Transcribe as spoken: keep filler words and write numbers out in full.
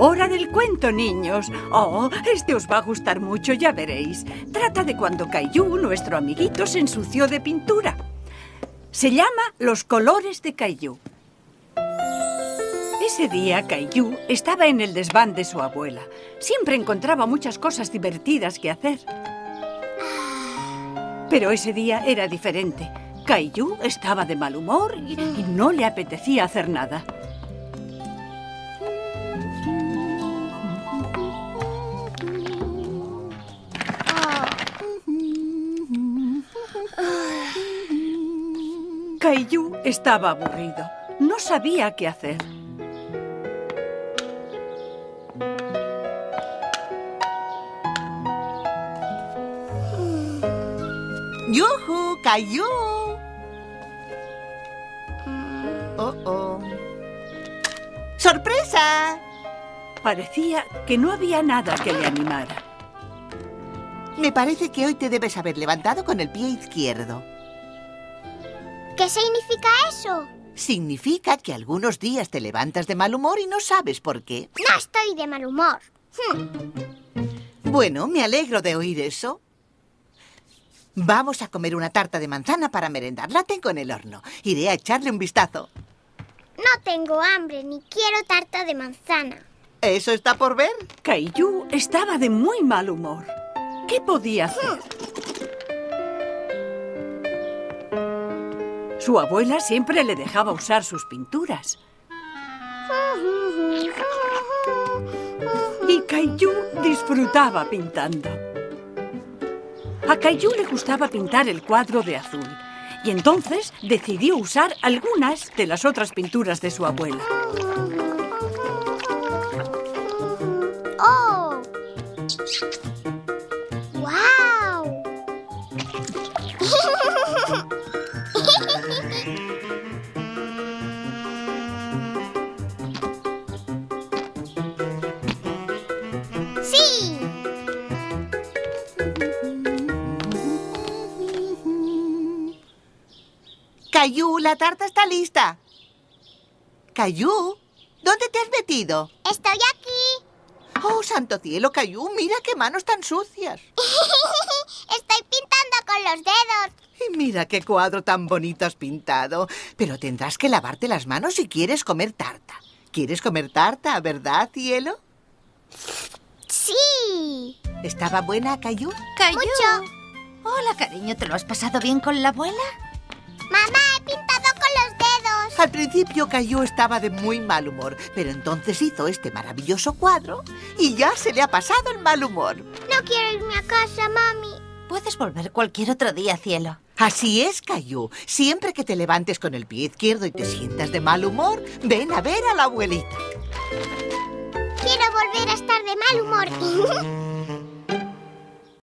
¡Hora del cuento, niños! ¡Oh, este os va a gustar mucho, ya veréis! Trata de cuando Caillou, nuestro amiguito, se ensució de pintura. Se llama Los colores de Caillou. Ese día, Caillou estaba en el desván de su abuela. Siempre encontraba muchas cosas divertidas que hacer. Pero ese día era diferente. Caillou estaba de mal humor y, y no le apetecía hacer nada. Caillou estaba aburrido. No sabía qué hacer. ¡Yujú, Caillou! ¡Oh, oh! ¡Sorpresa! Parecía que no había nada que le animara. Me parece que hoy te debes haber levantado con el pie izquierdo. ¿Qué significa eso? Significa que algunos días te levantas de mal humor y no sabes por qué. ¡No estoy de mal humor! Hmm. Bueno, me alegro de oír eso. Vamos a comer una tarta de manzana para merendar. La tengo en el horno. Iré a echarle un vistazo. No tengo hambre ni quiero tarta de manzana. Eso está por ver. Caillou estaba de muy mal humor. ¿Qué podía hacer? Hmm. Su abuela siempre le dejaba usar sus pinturas. Y Caillou disfrutaba pintando. A Caillou le gustaba pintar el cuadro de azul. Y entonces decidió usar algunas de las otras pinturas de su abuela. ¡Oh! ¡Wow! ¡Sí! Caillou, la tarta está lista. Caillou, ¿dónde te has metido? Estoy aquí. Oh, santo cielo, Caillou, mira qué manos tan sucias. Estoy pintando con los dedos. Y mira qué cuadro tan bonito has pintado. Pero tendrás que lavarte las manos si quieres comer tarta. ¿Quieres comer tarta, verdad, cielo? ¡Sí! ¿Estaba buena, Caillou? ¡Caillou! ¡Mucho! Hola, cariño, ¿te lo has pasado bien con la abuela? ¡Mamá, he pintado con los dedos! Al principio Caillou estaba de muy mal humor, pero entonces hizo este maravilloso cuadro y ya se le ha pasado el mal humor. No quiero irme a casa, mami. Puedes volver cualquier otro día, cielo. Así es, Caillou. Siempre que te levantes con el pie izquierdo y te sientas de mal humor, ven a ver a la abuelita. Quiero volver a estar de mal humor.